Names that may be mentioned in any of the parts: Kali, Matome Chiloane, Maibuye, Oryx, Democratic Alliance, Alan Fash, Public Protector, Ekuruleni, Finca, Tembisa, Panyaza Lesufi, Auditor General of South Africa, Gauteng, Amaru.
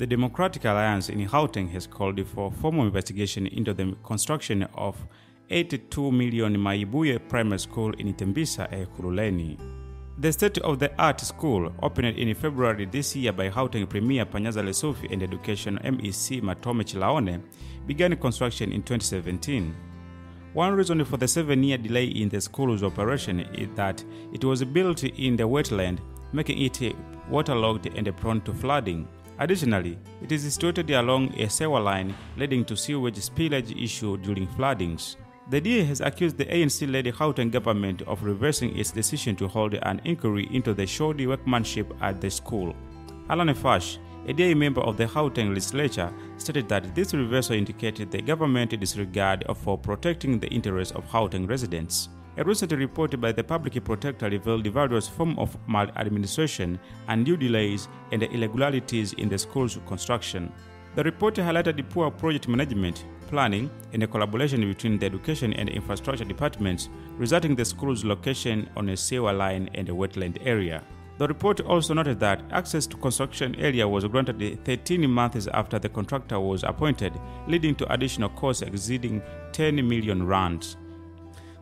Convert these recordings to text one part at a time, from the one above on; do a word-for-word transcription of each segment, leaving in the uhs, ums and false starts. The Democratic Alliance in Gauteng has called for formal investigation into the construction of eighty-two million Maibuye primary school in Tembisa, Ekuruleni. The state-of-the-art school, opened in February this year by Gauteng Premier Panyaza Lesufi and Education M E C Matome Chiloane, began construction in twenty seventeen. One reason for the seven-year delay in the school's operation is that it was built in the wetland, making it waterlogged and prone to flooding. Additionally, it is situated along a sewer line, leading to sewage spillage issue during floodings. The D A has accused the A N C-led Gauteng government of reversing its decision to hold an inquiry into the shoddy workmanship at the school. Alan Fash, a D A member of the Gauteng legislature, stated that this reversal indicated the government's disregard for protecting the interests of Gauteng residents. A recent report by the Public Protector revealed various forms of maladministration, undue delays, and irregularities in the school's construction. The report highlighted poor project management, planning, and collaboration between the education and infrastructure departments, resulting in the school's location on a sewer line and a wetland area. The report also noted that access to construction area was granted thirteen months after the contractor was appointed, leading to additional costs exceeding ten million rands.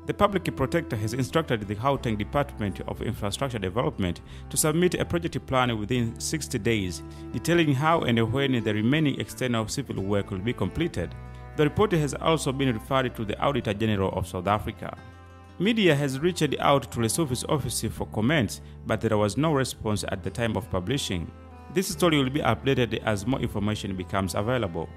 The Public Protector has instructed the Gauteng Department of Infrastructure Development to submit a project plan within sixty days, detailing how and when the remaining external civil work will be completed. The report has also been referred to the Auditor General of South Africa. Media has reached out to Lesufi's office for comments, but there was no response at the time of publishing. This story will be updated as more information becomes available.